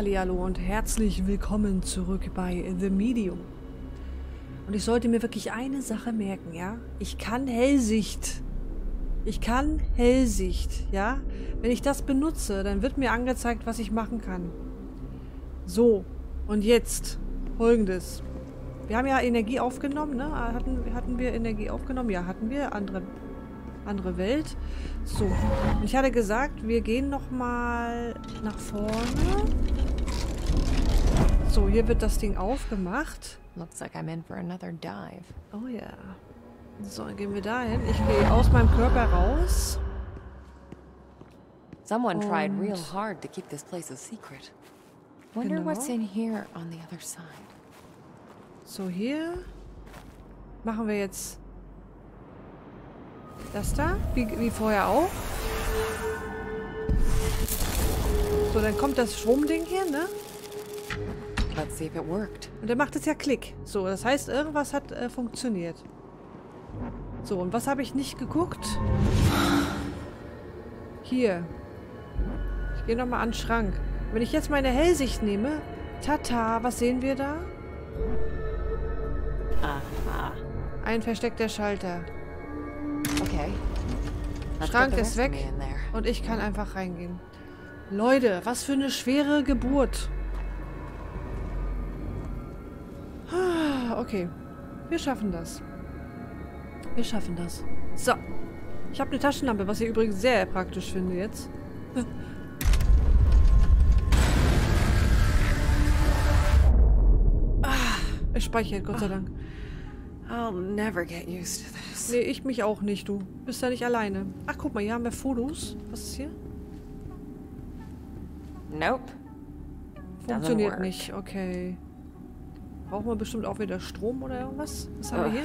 Hallihallo und herzlich willkommen zurück bei The Medium. Und ich sollte mir wirklich eine Sache merken, ja? Ich kann Hellsicht. Ich kann Hellsicht, ja? Wenn ich das benutze, dann wird mir angezeigt, was ich machen kann. So, und jetzt Folgendes. Wir haben ja Energie aufgenommen, ne? Hatten wir Energie aufgenommen? Ja, hatten wir. Andere Welt. So. Und ich hatte gesagt, wir gehen nochmal nach vorne. So, hier wird das Ding aufgemacht. Looks like I'm in for another dive. Oh ja. Yeah. So, dann gehen wir dahin. Ich gehe aus meinem Körper raus. Someone tried real hard to keep this place a secret. Wonder what's in here on the other side. So, hier machen wir jetzt das da, wie vorher auch. So, dann kommt das Schwummding hier, ne? Let's see if it worked. Und dann macht es ja Klick. So, das heißt, irgendwas hat funktioniert. So, und was habe ich nicht geguckt? Hier. Ich gehe nochmal an den Schrank. Wenn ich jetzt meine Hellsicht nehme, tata, was sehen wir da? Aha. Ein versteckter Schalter. Okay. Schrank ist weg und ich kann einfach reingehen. Leute, was für eine schwere Geburt. Okay, wir schaffen das. Wir schaffen das. So, ich habe eine Taschenlampe, was ich übrigens sehr praktisch finde jetzt. Es speichert, Gott sei Dank. I'll never get used to this. Nee, ich mich auch nicht, du. Bist ja nicht alleine. Ach, guck mal, hier haben wir Fotos. Was ist hier? Nope. Funktioniert nicht, okay. Brauchen wir bestimmt auch wieder Strom oder irgendwas? Was haben wir hier?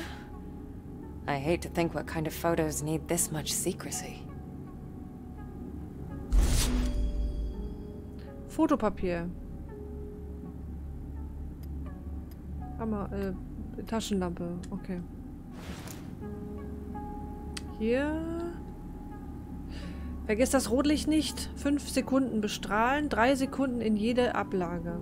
I hate to think what kind of photos need this much secrecy. Fotopapier. Hammer, Taschenlampe, okay. Hier. Vergiss das Rotlicht nicht. 5 Sekunden bestrahlen, 3 Sekunden in jede Ablage.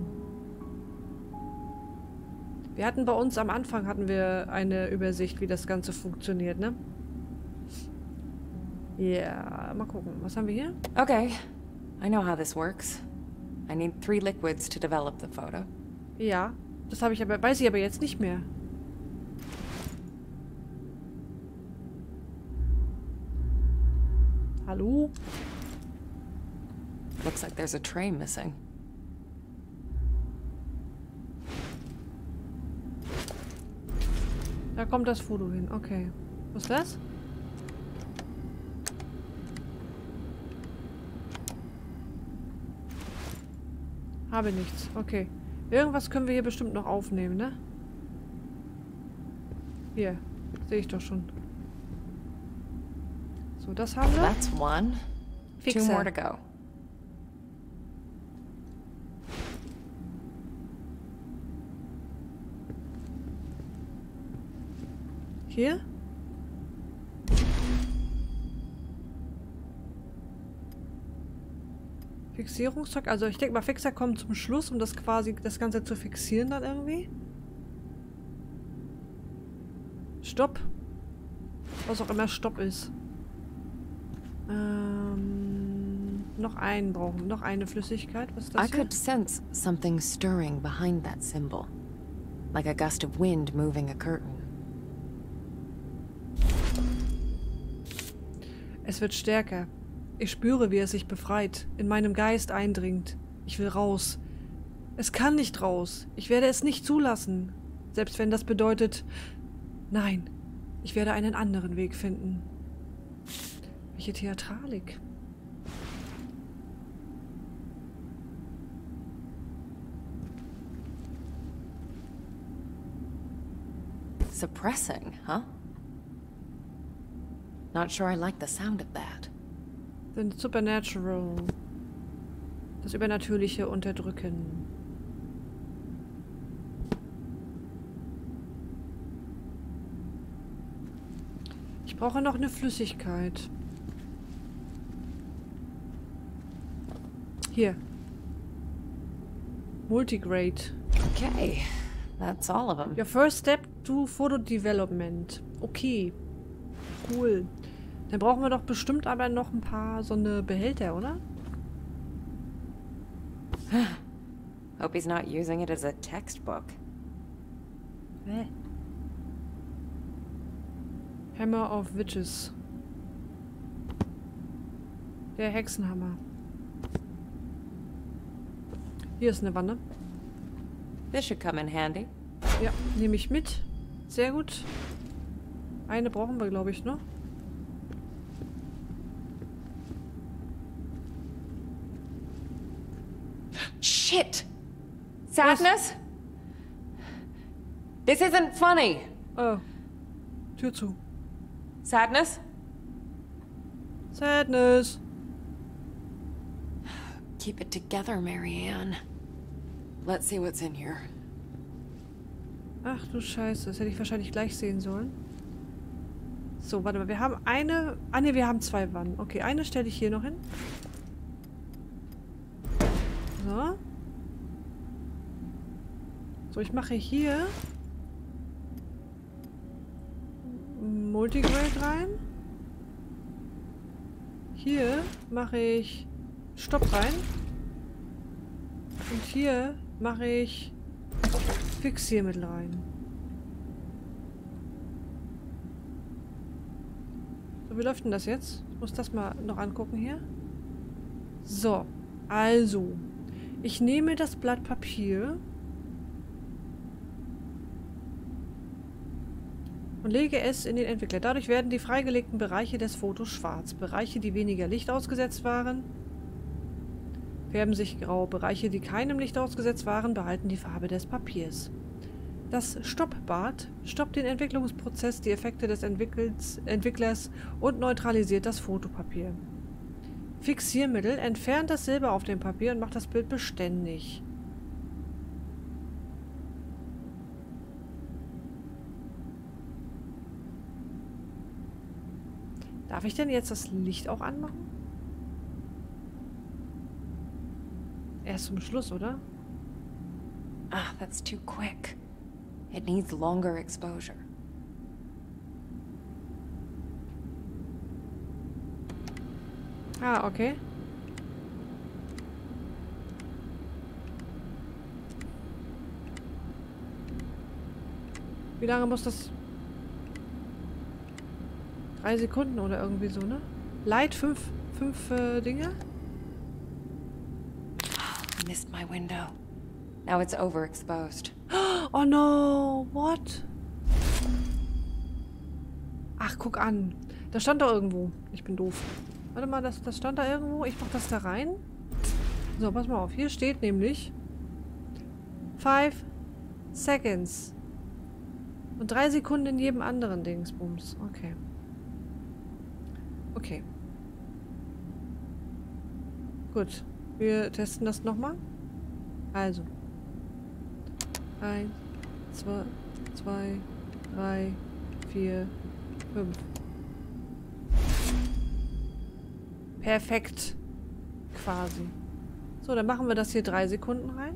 Wir hatten bei uns am Anfang eine Übersicht, wie das Ganze funktioniert, ne? Ja, yeah. Mal gucken. Was haben wir hier? Okay. I know how this works. I need 3 liquids to develop the photo. Ja. Das habe ich aber, weiß ich aber jetzt nicht mehr. Hallo? Looks like there's a tray missing. Da kommt das Foto hin, okay. Was ist das? Habe nichts, okay. Irgendwas können wir hier bestimmt noch aufnehmen, ne? Hier, sehe ich doch schon. So, das haben wir. That's one. Fixer. 2 more to go. Hier? Fixierungszeug, also ich denke mal, Fixer kommen zum Schluss, um das quasi, das Ganze zu fixieren dann irgendwie. Stopp. Was auch immer Stopp ist. Noch eine Flüssigkeit. Was ist das hier? I could sense something stirring behind that symbol. Like a gust of wind moving a curtain. Es wird stärker. Ich spüre, wie es sich befreit, in meinem Geist eindringt. Ich will raus. Es kann nicht raus. Ich werde es nicht zulassen. Selbst wenn das bedeutet... Nein, ich werde einen anderen Weg finden. Welche Theatralik. Suppressing, huh? Not sure I like the sound of that. The supernatural. Das Übernatürliche unterdrücken. Ich brauche noch eine Flüssigkeit. Hier. Multigrade. Okay, that's all of them. Your first step to photo development. Okay, cool. Dann brauchen wir doch bestimmt aber noch ein paar so eine Behälter, oder? Hope he's not using it as a textbook. Hä? Hammer of Witches. Der Hexenhammer. Hier ist eine Wanne. This should come in handy. Ja, nehme ich mit. Sehr gut. Eine brauchen wir, glaube ich, noch. Shit! Sadness? This isn't funny. Oh. Tür zu. Sadness? Sadness. Keep it together, Marianne. Let's see what's in here. Ach du Scheiße, das hätte ich wahrscheinlich gleich sehen sollen. So, warte mal, wir haben eine... Ah ne, wir haben zwei Wannen. Okay, eine stelle ich hier noch hin. So. So, ich mache hier... Multigrade rein. Hier mache ich... Stopp rein. Und hier mache ich Fixiermittel rein. So, wie läuft denn das jetzt? Ich muss das mal noch angucken hier. So, also. Ich nehme das Blatt Papier und lege es in den Entwickler. Dadurch werden die freigelegten Bereiche des Fotos schwarz. Bereiche, die weniger Licht ausgesetzt waren, färben sich grau. Bereiche, die keinem Licht ausgesetzt waren, behalten die Farbe des Papiers. Das Stoppbad stoppt den Entwicklungsprozess, die Effekte des Entwicklers und neutralisiert das Fotopapier. Fixiermittel entfernt das Silber auf dem Papier und macht das Bild beständig. Darf ich denn jetzt das Licht auch anmachen? Erst zum Schluss, oder? Ah, that's too quick. It needs longer exposure. Ah, okay. Wie lange muss das? 3 Sekunden oder irgendwie so, ne? Light, fünf Dinge? Missed my window. Now it's overexposed. Oh no, what? Ach, guck an. Das stand da irgendwo. Ich bin doof. Warte mal, das stand da irgendwo. Ich mach das da rein. So, pass mal auf. Hier steht nämlich 5 seconds. Und 3 Sekunden in jedem anderen Dingsbums. Okay. Okay. Gut. Wir testen das nochmal. Also. 1, 2, 3, 4, 5. Perfekt. Quasi. So, dann machen wir das hier 3 Sekunden rein.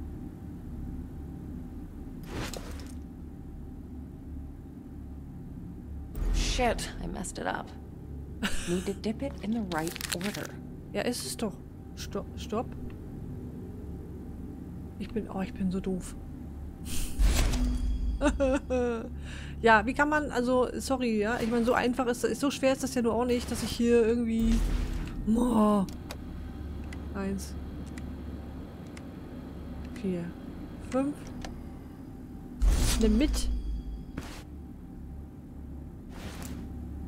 Shit, I messed it up. Need to dip it in the right order. Ja, ist es doch. Stopp, stopp. Ich bin so doof. Ja, wie kann man, also, sorry, ja, ich meine, so einfach ist, so schwer ist das ja nur auch nicht, dass ich hier irgendwie... Oh. 1, 4, 5. Nimm mit.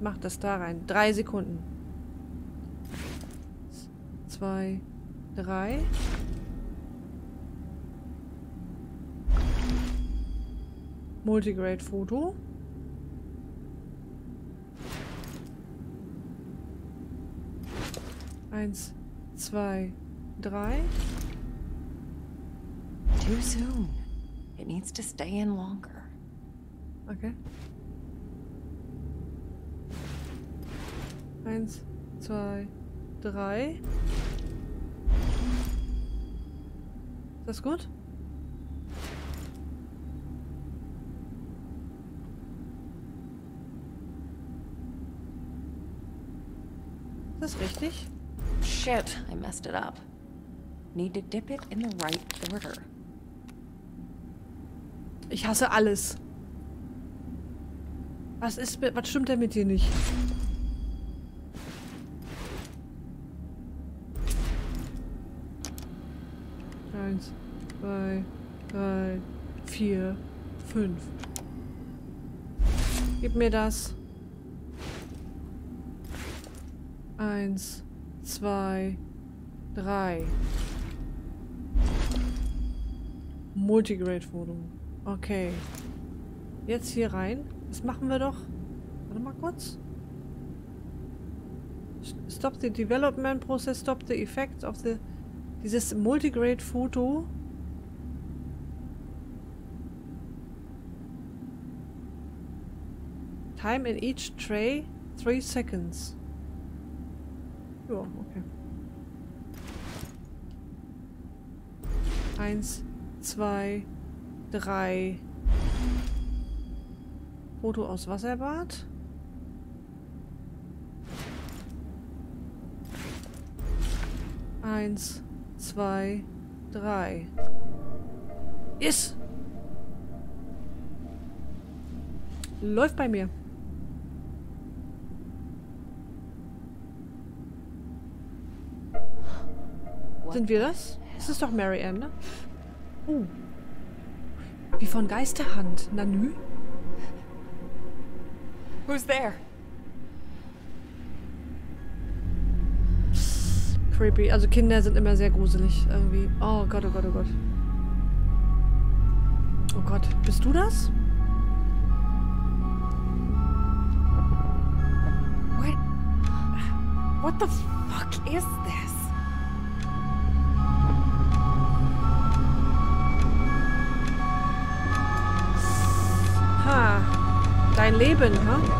Mach das da rein. 3 Sekunden. 2, 3. Multigrade Foto. Eins, zwei, drei. Too soon. It needs to stay in longer. Okay. 1, 2, 3. Ist das gut? Ist das richtig? Shit, I messed it up. Need to dip it in the right order. Ich hasse alles. Was stimmt denn mit dir nicht? Eins, zwei, drei, vier, fünf. Gib mir das. Eins, zwei, drei. Multigrade-Wohnung. Okay. Jetzt hier rein. Das machen wir doch. Warte mal kurz. Stop the development process. Stop the effect of the... Dieses Multigrade-Foto. Time in each tray. 3 seconds. Ja, okay. 1, 2, 3. Foto aus Wasserbad. Eins, zwei, drei. Yes! Läuft bei mir. Sind wir das? Das ist doch Marianne, ne? Oh. Wie von Geisterhand. Nanü? Who's there? Creepy. Also Kinder sind immer sehr gruselig irgendwie. Oh Gott, oh Gott, oh Gott. Oh Gott, bist du das? What the fuck is this? Ha. Dein Leben, ha? Huh?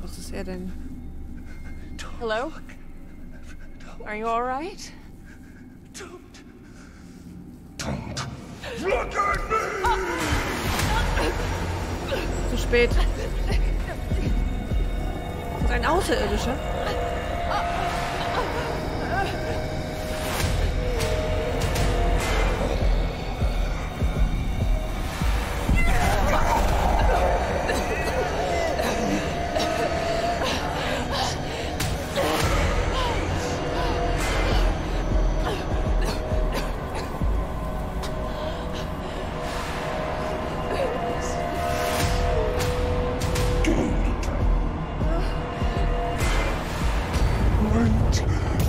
Was ist denn? Hello? Are you all right? Don't look at me! Zu spät. Das ist ein Außerirdischer.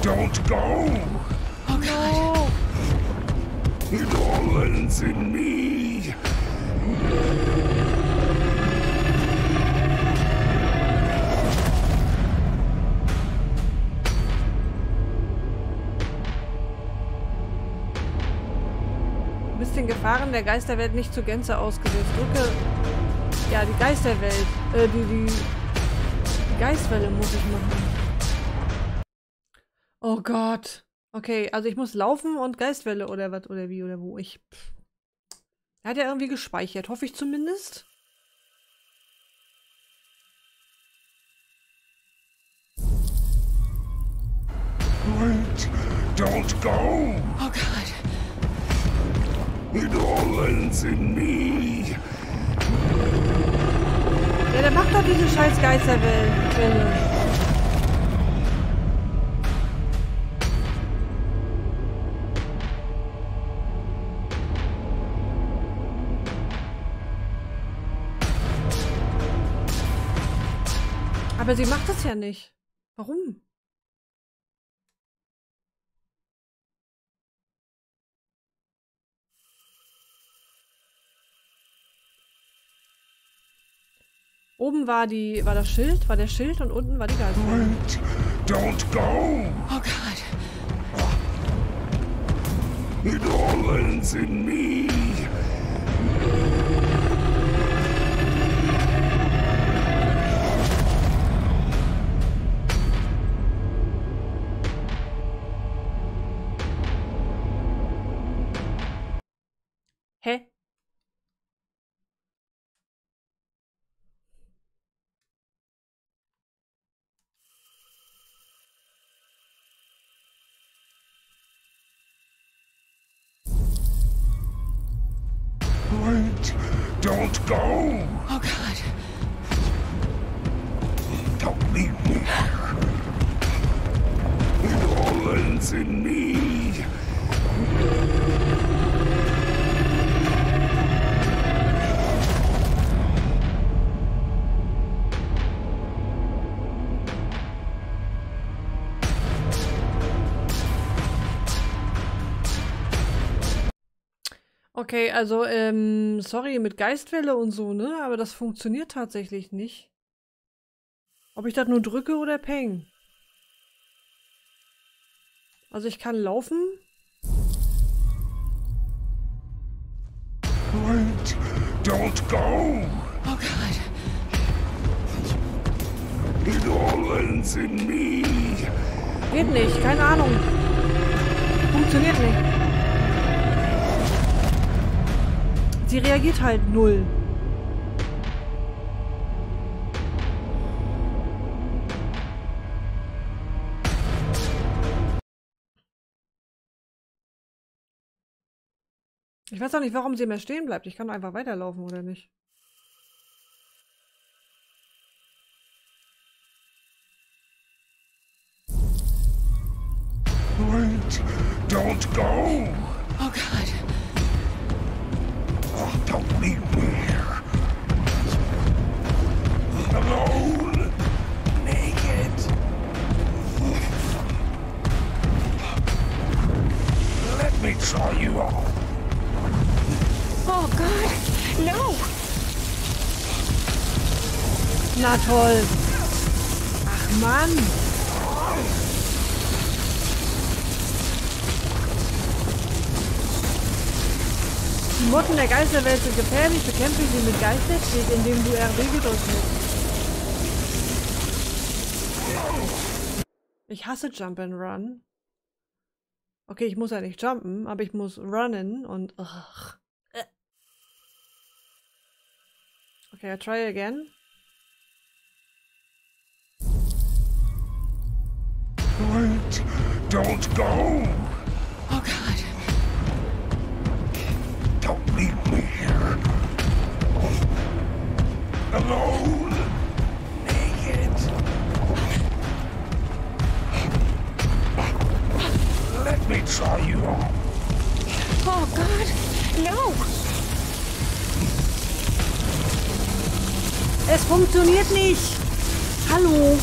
Don't go! Oh no! It all ends in me! Du bist den Gefahren der Geisterwelt nicht zur Gänze ausgesetzt. Drücke... Ja, die Geisterwelt. Die Geistwelle muss ich machen. Oh Gott. Okay, also ich muss laufen und Geistwelle oder was oder wie oder wo. Er hat ja irgendwie gespeichert, hoffe ich zumindest. Wait, don't go. Oh God. It all ends in me. Ja, der macht doch diese scheiß Geisterwelle. Aber sie macht das ja nicht. Warum? Oben war der Schild und unten war die Geist. Wait, don't go. Oh God. It all ends in me. wait! Don't go! Oh, God. Don't leave me here. It all ends in me. Okay, also, sorry, mit Geistwelle und so, ne? Aber das funktioniert tatsächlich nicht. Ob ich das nur drücke oder peng. Also ich kann laufen. Wait, don't go! Oh Gott. It all ends in me. Geht nicht, keine Ahnung. Funktioniert nicht. Sie reagiert halt null. Ich weiß auch nicht, warum sie mehr stehen bleibt. Ich kann einfach weiterlaufen, oder nicht? Wait, don't go! Oh Gott. Oh, don't leave me here. Alone. Naked. Let me try you all. Oh God, no! Na toll. Ach Mann. Die Motten der Geisterwelt sind gefährlich, bekämpfe sie mit Geistertrick, indem du RB gedrückt hast. Ich hasse Jump and Run. Okay, ich muss ja nicht jumpen, aber ich muss runnen und... Ugh. Okay, I try again. Wait, don't go! Oh God. Don't leave me here. Alone. Naked. Let me try you all. Oh, God. No. Es funktioniert nicht. Hallo.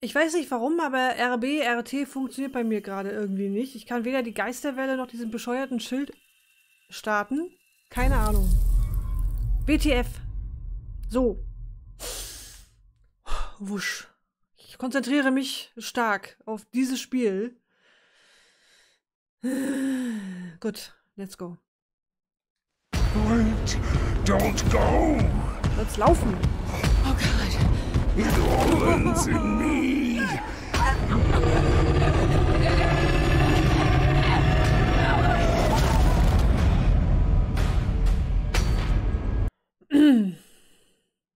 Ich weiß nicht warum, aber RB, RT funktioniert bei mir gerade irgendwie nicht. Ich kann weder die Geisterwelle noch diesen bescheuerten Schild starten. Keine Ahnung. WTF. So. Wusch. Ich konzentriere mich stark auf dieses Spiel. Gut, let's go. Wait, don't go. Let's laufen. Oh Gott. It all ends in me.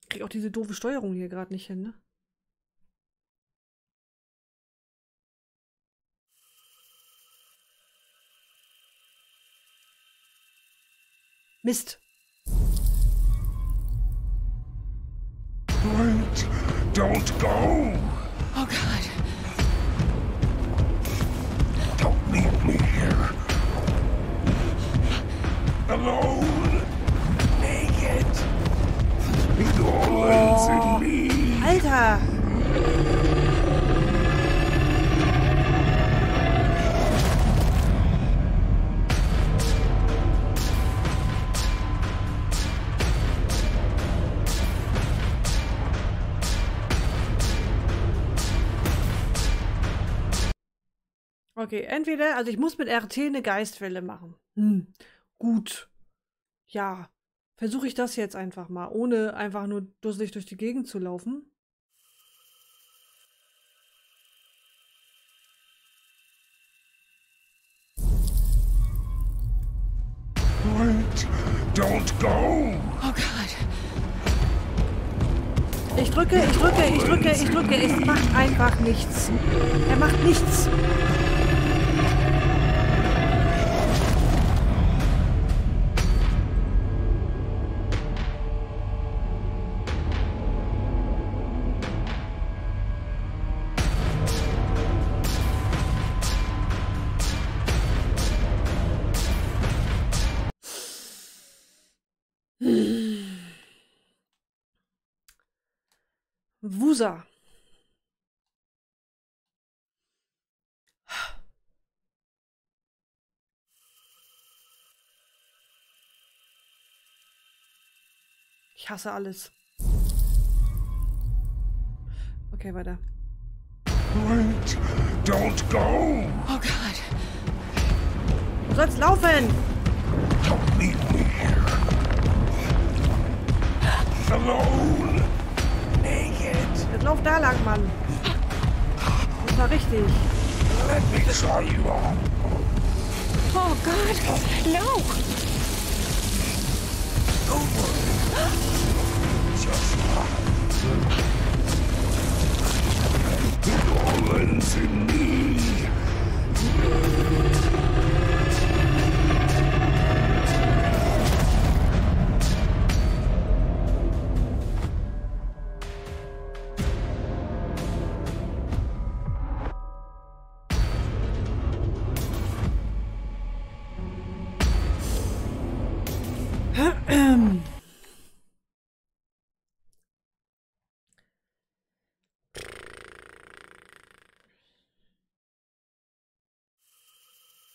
Krieg auch diese doofe Steuerung hier gerade nicht hin, ne? Mist. Wait. Don't go! Oh God! Don't leave me here. Alone! Naked! It all ends in me! Alter! Okay, entweder, also ich muss mit RT eine Geistwelle machen. Gut. Ja. versuche ich das jetzt einfach mal, ohne einfach nur dusselig durch die Gegend zu laufen. Wait, don't go. Oh Gott. Ich drücke. Es macht einfach nichts. Er macht nichts. Wusa. Ich hasse alles. Okay, weiter. Wait, don't go. Oh Gott. Du sollst laufen. Don't leave me here. Alone. Jetzt lauf da lang, Mann. Das war richtig. Let me try you on. Oh Gott, no! Don't worry. Just laugh. It all ends in me.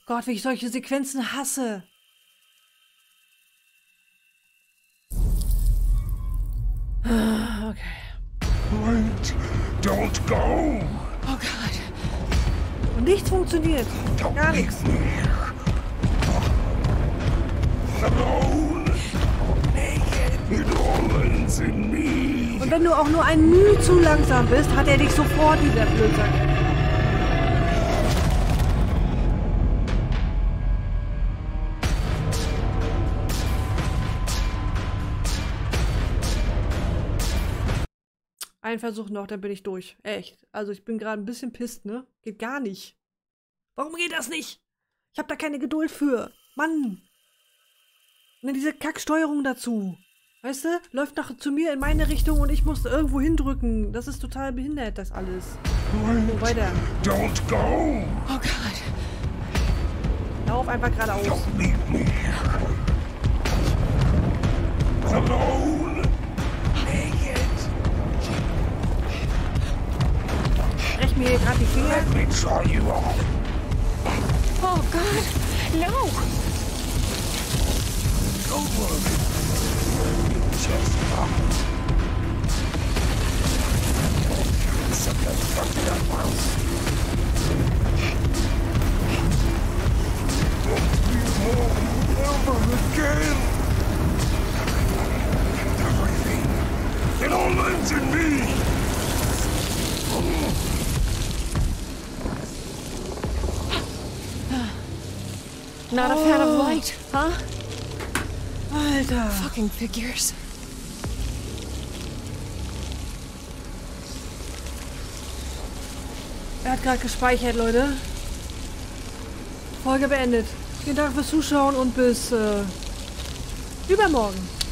Gott, wie ich solche Sequenzen hasse. Okay. Wait, don't go. Oh Gott. Und nichts funktioniert. Gar nichts. Und wenn du auch nur ein Mühe zu langsam bist, hat er dich sofort, dieser Blödsack. Ein Versuch noch, dann bin ich durch. Echt. Also ich bin gerade ein bisschen pisst, ne? Geht gar nicht. Warum geht das nicht? Ich habe da keine Geduld für. Mann. Und dann diese Kacksteuerung dazu. Weißt du? Läuft nach zu mir in meine Richtung und ich muss irgendwo hindrücken. Das ist total behindert, das alles. So, weiter. Don't go. Oh Gott. Lauf einfach geradeaus. Don't leave me here. Alone. Mir gerade die Finger. Let me try you out. Oh Gott, no! Don't worry. Just Everything. It all ends in me. Oh. Not a fan of light, huh? Alter. Fucking figures. Er hat gerade gespeichert, Leute. Folge beendet. Vielen Dank fürs Zuschauen und bis übermorgen.